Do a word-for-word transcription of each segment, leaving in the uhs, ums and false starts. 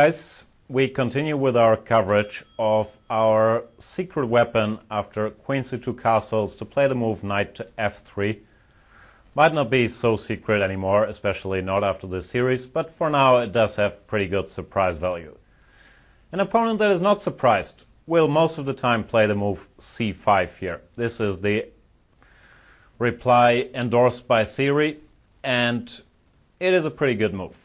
Guys, we continue with our coverage of our secret weapon after queen c two castles to play the move knight to f three. Might not be so secret anymore, especially not after this series, but for now it does have pretty good surprise value. An opponent that is not surprised will most of the time play the move c five here. This is the reply endorsed by theory, and it is a pretty good move.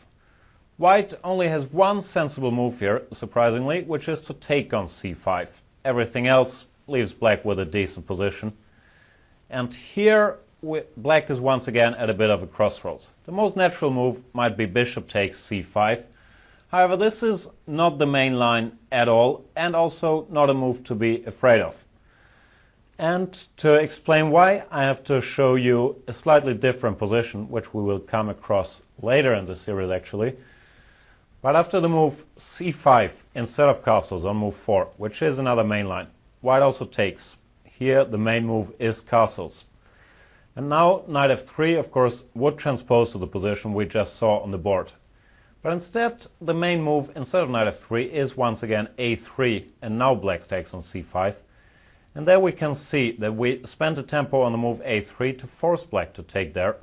White only has one sensible move here, surprisingly, which is to take on c five. Everything else leaves black with a decent position. And here, we, black is once again at a bit of a crossroads. The most natural move might be bishop takes c five. However, this is not the main line at all, and also not a move to be afraid of. And to explain why, I have to show you a slightly different position, which we will come across later in the series, actually. But after the move c five instead of castles on move four, which is another main line, white also takes. Here the main move is castles. And now knight f three, of course, would transpose to the position we just saw on the board. But instead, the main move instead of knight f three is once again a three, and now black takes on c five. And there we can see that we spent a tempo on the move a three to force black to take there,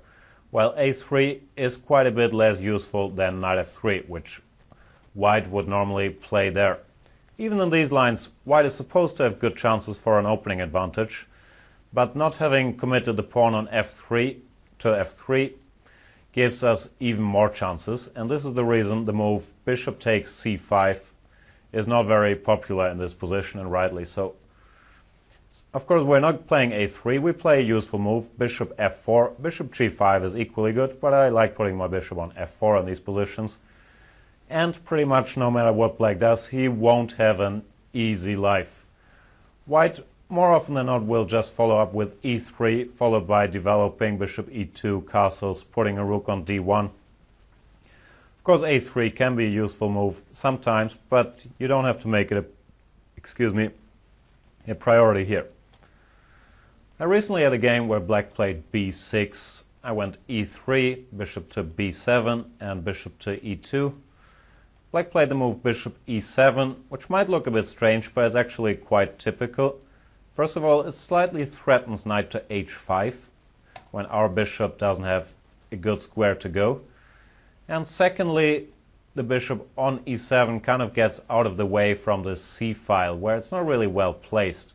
while a three is quite a bit less useful than knight f three, which white would normally play there. Even in these lines, white is supposed to have good chances for an opening advantage, but not having committed the pawn on f three to f three gives us even more chances, and this is the reason the move bishop takes c five is not very popular in this position, and rightly so. Of course, we're not playing a three, we play a useful move, bishop f four. Bishop g five is equally good, but I like putting my bishop on f four in these positions. And pretty much no matter what black does, he won't have an easy life. White, more often than not, will just follow up with e three, followed by developing bishop e two, castles, putting a rook on d one. Of course, a three can be a useful move sometimes, but you don't have to make it a, excuse me, a priority here. I recently had a game where black played b six. I went e three, bishop to b seven, and bishop to e two. Black played the move bishop e seven, which might look a bit strange, but it's actually quite typical. First of all, it slightly threatens knight to h five, when our bishop doesn't have a good square to go. And secondly, the bishop on e seven kind of gets out of the way from the c-file, where it's not really well placed.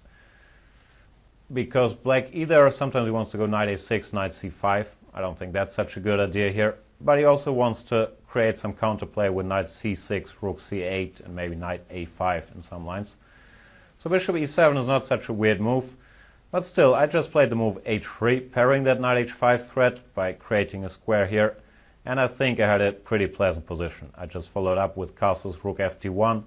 Because black either sometimes he wants to go knight a six, knight c five. I don't think that's such a good idea here. But he also wants to create some counterplay with knight c six, rook c eight, and maybe knight a five in some lines. So bishop e seven is not such a weird move. But still, I just played the move h three, parrying that knight h five threat by creating a square here. And I think I had a pretty pleasant position. I just followed up with castles, rook f d one,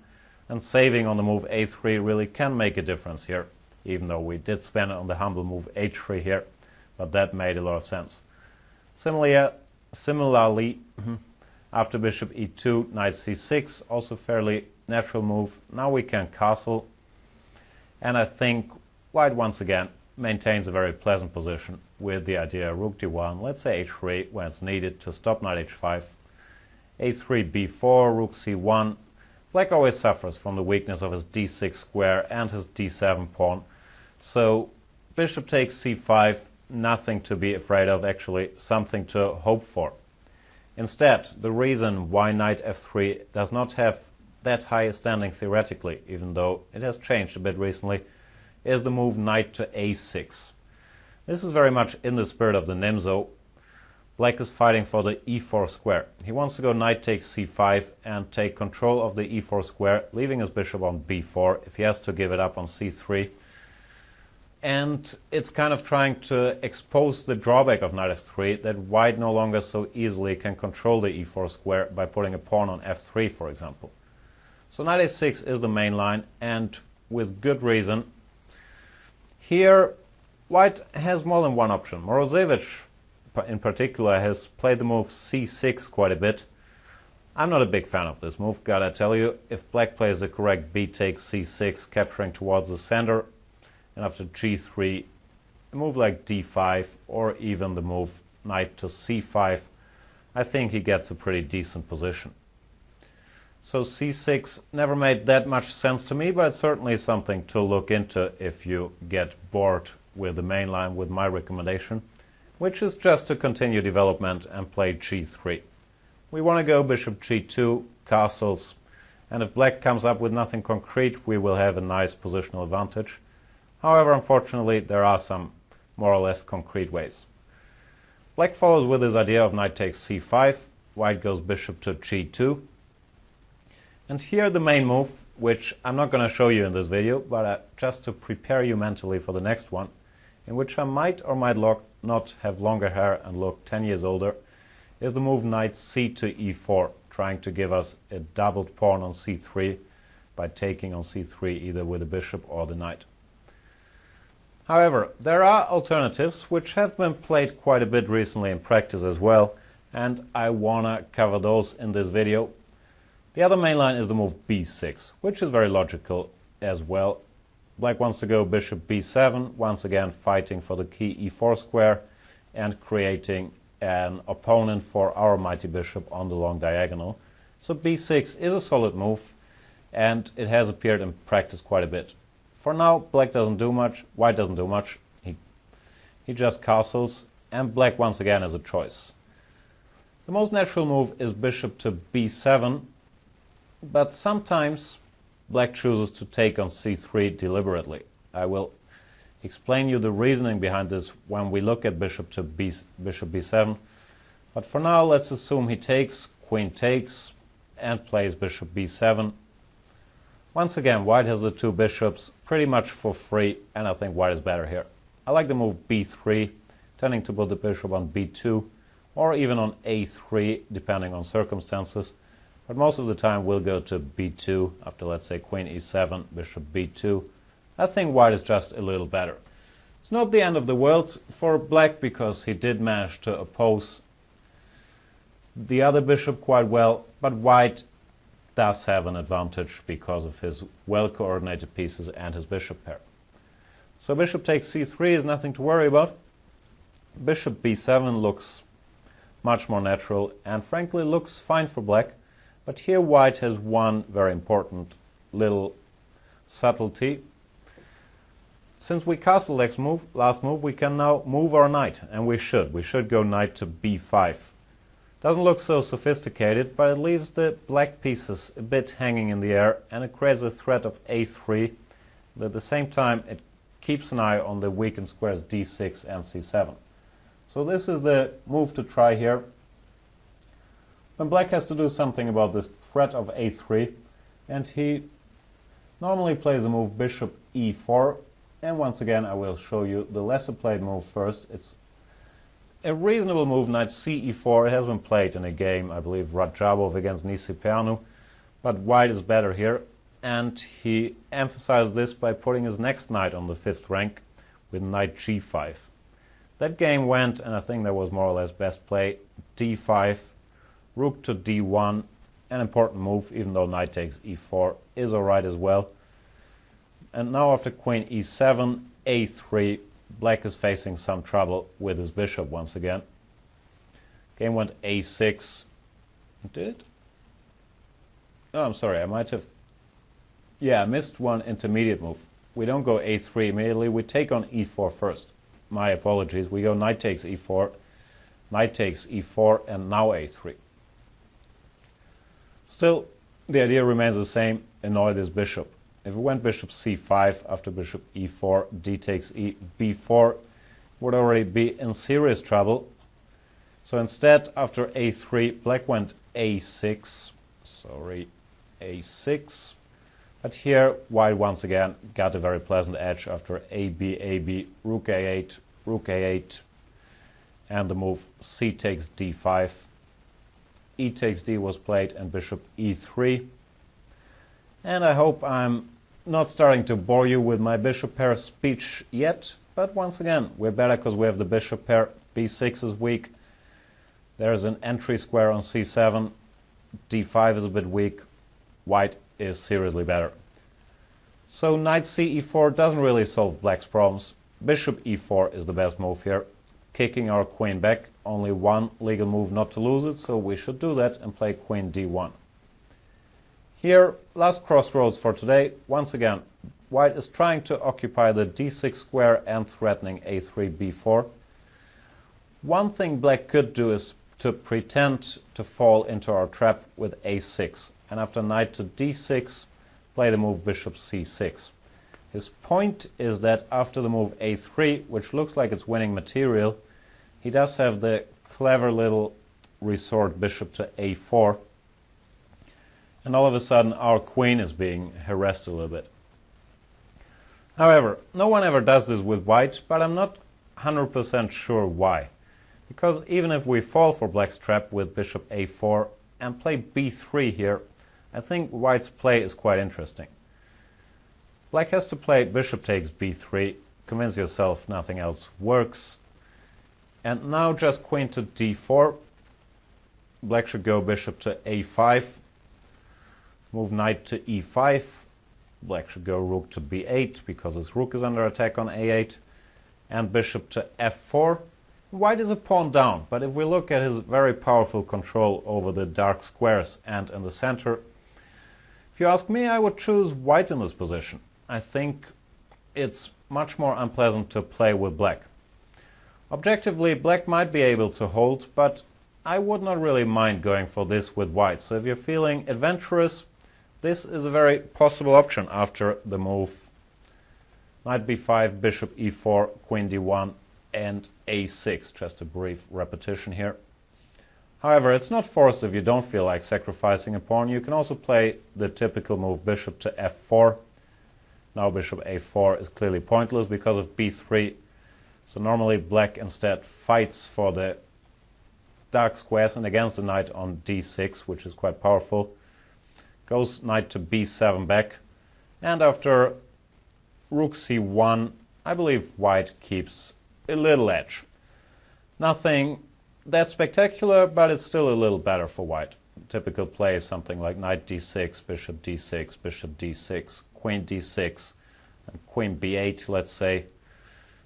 and saving on the move a three really can make a difference here, even though we did spend it on the humble move h three here, but that made a lot of sense. Similarly, similarly after bishop e two, knight c six, also fairly natural move. Now we can castle, and I think white once again maintains a very pleasant position with the idea rook d one, let's say h three when it's needed to stop knight h five, a three, b four, rook c one. Black always suffers from the weakness of his d six square and his d seven pawn, so bishop takes c five, nothing to be afraid of actually, something to hope for. Instead, the reason why knight f three does not have that high a standing theoretically, even though it has changed a bit recently, is the move knight to a six. This is very much in the spirit of the Nimzo. Black is fighting for the e four square. He wants to go knight takes c five and take control of the e four square, leaving his bishop on b four if he has to give it up on c three. And it's kind of trying to expose the drawback of knight f three that white no longer so easily can control the e four square by putting a pawn on f three, for example. So knight a six is the main line, and with good reason. Here, white has more than one option. Morozevich, in particular, has played the move c six quite a bit. I'm not a big fan of this move, gotta tell you. If black plays the correct b takes c six, capturing towards the center, and after g three, a move like d five, or even the move knight to c five, I think he gets a pretty decent position. So c six never made that much sense to me, but it's certainly something to look into if you get bored with the main line with my recommendation, which is just to continue development and play g three. We want to go bishop g two, castles, and if black comes up with nothing concrete, we will have a nice positional advantage. However, unfortunately, there are some more or less concrete ways. Black follows with his idea of knight takes c five, white goes bishop to g two. And here the main move, which I'm not going to show you in this video, but uh, just to prepare you mentally for the next one, in which I might or might not have longer hair and look ten years older, is the move knight c to e four, trying to give us a doubled pawn on c three by taking on c three either with the bishop or the knight. However, there are alternatives which have been played quite a bit recently in practice as well, and I wanna cover those in this video. The other main line is the move b six, which is very logical as well. Black wants to go bishop b seven, once again fighting for the key e four square and creating an opponent for our mighty bishop on the long diagonal. So b six is a solid move, and it has appeared in practice quite a bit. For now, black doesn't do much, white doesn't do much, he, he just castles, and black once again has a choice. The most natural move is bishop to b seven, but sometimes black chooses to take on c three deliberately. I will explain you the reasoning behind this when we look at bishop to b, bishop b seven. But for now, let's assume he takes, queen takes, and plays bishop b seven. Once again, white has the two bishops pretty much for free, and I think white is better here. I like the move b three, tending to put the bishop on b two, or even on a three, depending on circumstances. But most of the time we'll go to b two after, let's say, queen e seven, bishop b two. I think white is just a little better. It's not the end of the world for black, because he did manage to oppose the other bishop quite well, but white does have an advantage because of his well-coordinated pieces and his bishop pair. So bishop takes c three is nothing to worry about. Bishop b seven looks much more natural and frankly looks fine for black. But here white has one very important little subtlety. Since we castle next move, last move, we can now move our knight, and we should. We should go knight to b five. Doesn't look so sophisticated, but it leaves the black pieces a bit hanging in the air, and it creates a threat of a three, but at the same time it keeps an eye on the weakened squares d six and c seven. So this is the move to try here. Then black has to do something about this threat of a three, and he normally plays the move bishop e four, and once again I will show you the lesser played move first. It's a reasonable move, knight c e four. It has been played in a game, I believe, Radjabov against Nisipianu, but white is better here, and he emphasized this by putting his next knight on the fifth rank with knight g five. That game went, and I think that was more or less best play, d five, rook to d one, an important move, even though knight takes e four is alright as well. And now after queen e seven, a three, black is facing some trouble with his bishop once again. Game went a six. Did it? Oh, I'm sorry, I might have... Yeah, I missed one intermediate move. We don't go a three immediately, we take on e four first. My apologies, we go knight takes e four, knight takes e four, and now a three. Still, the idea remains the same, annoy this bishop. If we went bishop c five after bishop e four, d takes e, b four would already be in serious trouble. So instead, after a three, black went a six, sorry, a six. But here, white once again got a very pleasant edge after ab, ab, rook a eight, rook a eight, and the move c takes d five. E takes d was played, and bishop e three. And I hope I'm not starting to bore you with my bishop pair speech yet, but once again, we're better because we have the bishop pair. b six is weak, there's an entry square on c seven, d five is a bit weak, white is seriously better. So knight c e four doesn't really solve black's problems. Bishop e four is the best move here, kicking our queen back. Only one legal move not to lose it, so we should do that and play queen d one. Here, last crossroads for today. Once again, white is trying to occupy the d six square and threatening a three b four. One thing black could do is to pretend to fall into our trap with a six, and after knight to d six, play the move bishop c six. His point is that after the move a three, which looks like it's winning material, he does have the clever little resort bishop to a four, and all of a sudden our queen is being harassed a little bit. However, no one ever does this with white, but I'm not one hundred percent sure why. Because even if we fall for black's trap with bishop a four and play b three here, I think white's play is quite interesting. Black has to play bishop takes b three, convince yourself nothing else works. And now just queen to d four, black should go bishop to a five, move knight to e five, black should go rook to b eight because his rook is under attack on a eight, and bishop to f four. White is a pawn down, but if we look at his very powerful control over the dark squares and in the center, if you ask me, I would choose white in this position. I think it's much more unpleasant to play with black. Objectively, black might be able to hold, but I would not really mind going for this with white. So if you're feeling adventurous, this is a very possible option after the move knight b five, bishop e four, queen d one, and a six, just a brief repetition here. However, it's not forced if you don't feel like sacrificing a pawn. You can also play the typical move bishop to f four. Now bishop a four is clearly pointless because of b three. So normally black instead fights for the dark squares and against the knight on d six, which is quite powerful. Goes knight to b seven back, and after rook c one, I believe white keeps a little edge. Nothing that spectacular, but it's still a little better for white. Typical play is something like knight d six, bishop d six, bishop d six, queen d six, and queen b eight, let's say.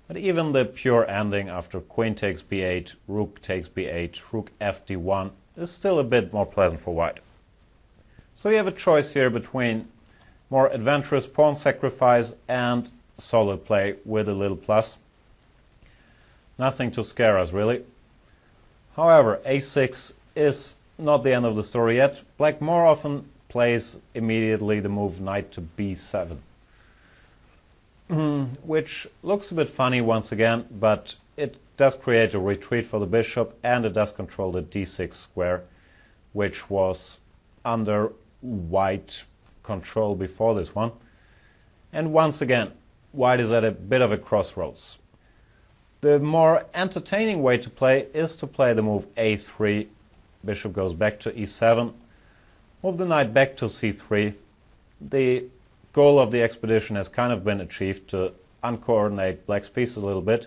But even the pure ending after queen takes b eight, rook takes b eight, rook f d one is still a bit more pleasant for white. So you have a choice here between more adventurous pawn sacrifice and solid play with a little plus. Nothing to scare us, really. However, a six is not the end of the story yet. Black more often plays immediately the move knight to b seven, which looks a bit funny once again, but it does create a retreat for the bishop, and it does control the d six square, which was under white control before this one. And once again, white is at a bit of a crossroads. The more entertaining way to play is to play the move a three, bishop goes back to e seven, move the knight back to c three. The goal of the expedition has kind of been achieved, to uncoordinate black's piece a little bit.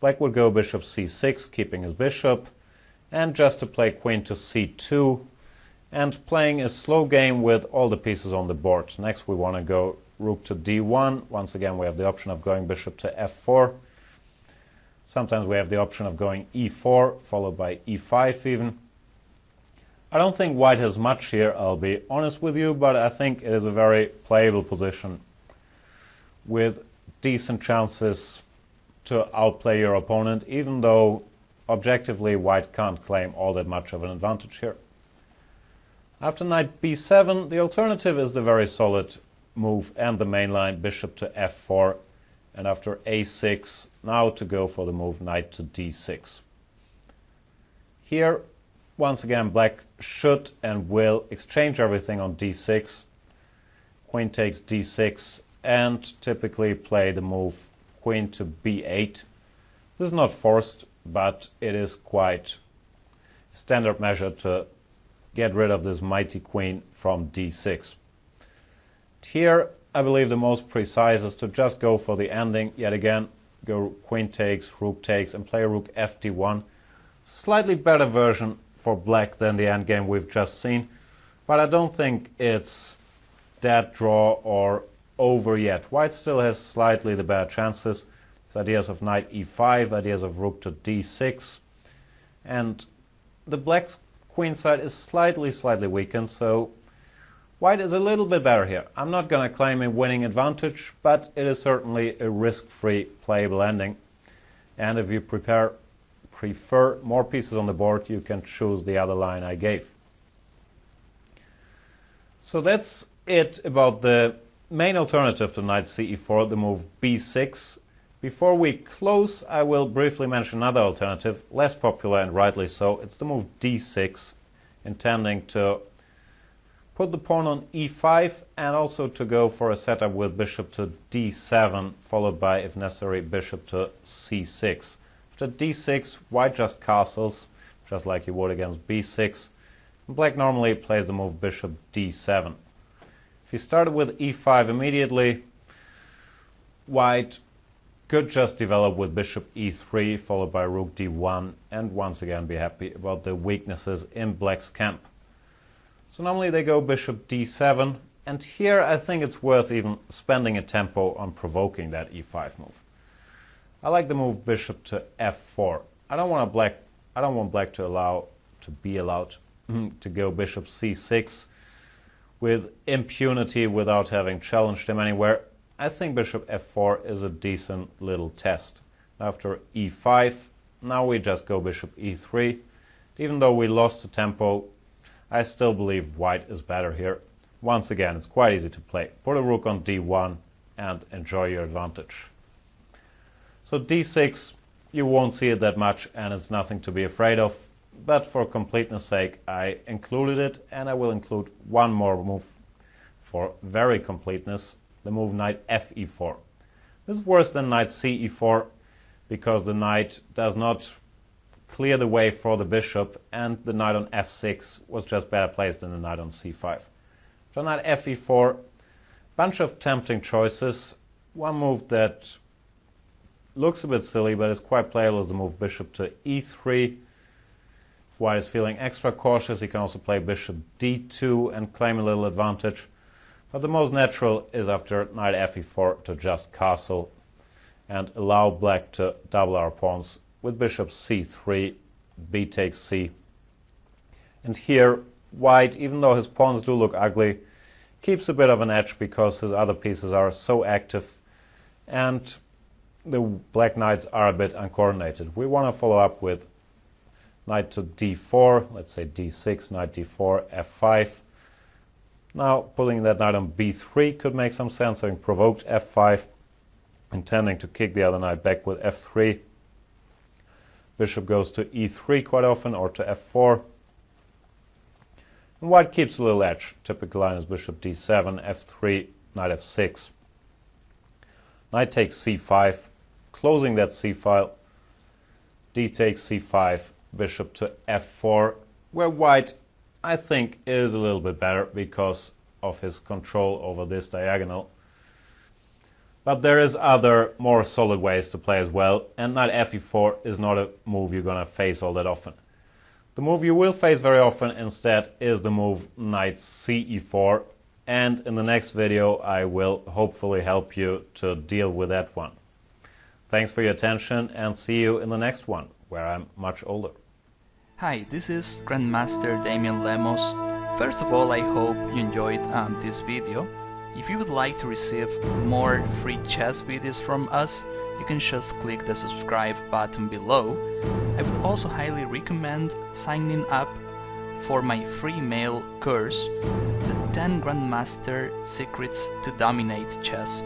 Black would go bishop c six, keeping his bishop, and just to play queen to c two, and playing a slow game with all the pieces on the board. Next we want to go rook to d one, once again we have the option of going bishop to f four. Sometimes we have the option of going e four, followed by e five even. I don't think white has much here, I'll be honest with you, but I think it is a very playable position with decent chances to outplay your opponent, even though objectively white can't claim all that much of an advantage here. After knight b seven, the alternative is the very solid move and the main line bishop to f four. And after a six, now to go for the move knight to d six. Here, once again, black should and will exchange everything on d six. Queen takes d six, and typically play the move queen to b eight. This is not forced, but it is quite a standard measure to get rid of this mighty queen from d six. Here, I believe the most precise is to just go for the ending yet again, go queen takes, rook takes, and play rook f d one. Slightly better version for black than the endgame we've just seen, but I don't think it's dead draw or over yet. White still has slightly the better chances. It's ideas of knight e five, ideas of rook to d six, and the black's queen side is slightly, slightly weakened, so White is a little bit better here. I'm not going to claim a winning advantage, but it is certainly a risk-free playable ending. And if you prepare, prefer more pieces on the board, you can choose the other line I gave. So that's it about the main alternative to knight c e four, the move b six. Before we close, I will briefly mention another alternative, less popular and rightly so. It's the move d six, intending to put the pawn on e five and also to go for a setup with bishop to d seven, followed by, if necessary, bishop to c six. After d six, white just castles, just like he would against b six. And black normally plays the move bishop d seven. If he started with e five immediately, white could just develop with bishop e three, followed by rook d one, and once again be happy about the weaknesses in black's camp. So normally they go bishop d seven, and here I think it's worth even spending a tempo on provoking that e five move. I like the move bishop to f four. I don't want black I don't want black to allow to be allowed to go bishop c six with impunity without having challenged him anywhere. I think bishop f four is a decent little test. After e five, now we just go bishop e three. Even though we lost the tempo, I still believe white is better here. Once again, it's quite easy to play. Put a rook on d one and enjoy your advantage. So d six, you won't see it that much and it's nothing to be afraid of, but for completeness sake I included it, and I will include one more move for very completeness, the move knight f e four. This is worse than knight c e four because the knight does not clear the way for the bishop, and the knight on f six was just better placed than the knight on c five. So knight f e four, bunch of tempting choices. One move that looks a bit silly but is quite playable is the move bishop to e three. If white is feeling extra cautious, he can also play bishop d two and claim a little advantage. But the most natural is after knight f e four to just castle and allow black to double our pawns with bishop c three, b takes c. And here white, even though his pawns do look ugly, keeps a bit of an edge because his other pieces are so active and the black knights are a bit uncoordinated. We want to follow up with knight to d four, let's say d six, knight d four, f five. Now pulling that knight on b three could make some sense, having provoked f five, intending to kick the other knight back with f three. Bishop goes to e three quite often, or to f four. And white keeps a little edge. Typical line is bishop d seven, f three, knight f six. Knight takes c five, closing that c-file. D takes c five, bishop to f four, where white, I think, is a little bit better because of his control over this diagonal. But there is other more solid ways to play as well, and knight f e four is not a move you're going to face all that often. The move you will face very often instead is the move knight c e four, and in the next video I will hopefully help you to deal with that one. Thanks for your attention and see you in the next one, where I'm much older. Hi, this is Grandmaster Damian Lemos. First of all, I hope you enjoyed um, this video. If you would like to receive more free chess videos from us, you can just click the subscribe button below. I would also highly recommend signing up for my free mail course, the ten Grandmaster Secrets to Dominate Chess.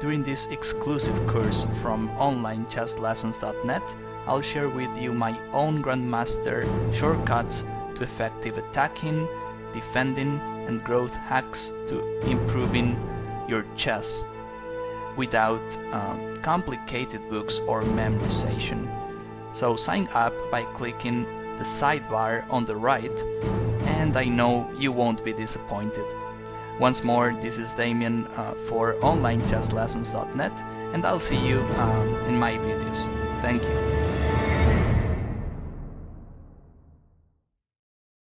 During this exclusive course from Online Chess Lessons dot net, I'll share with you my own Grandmaster shortcuts to effective attacking, defending, and growth hacks to improving your chess without um, complicated books or memorization. So sign up by clicking the sidebar on the right, and I know you won't be disappointed. Once more, this is Damian uh, for Online Chess Lessons dot net, and I'll see you um, in my videos. Thank you.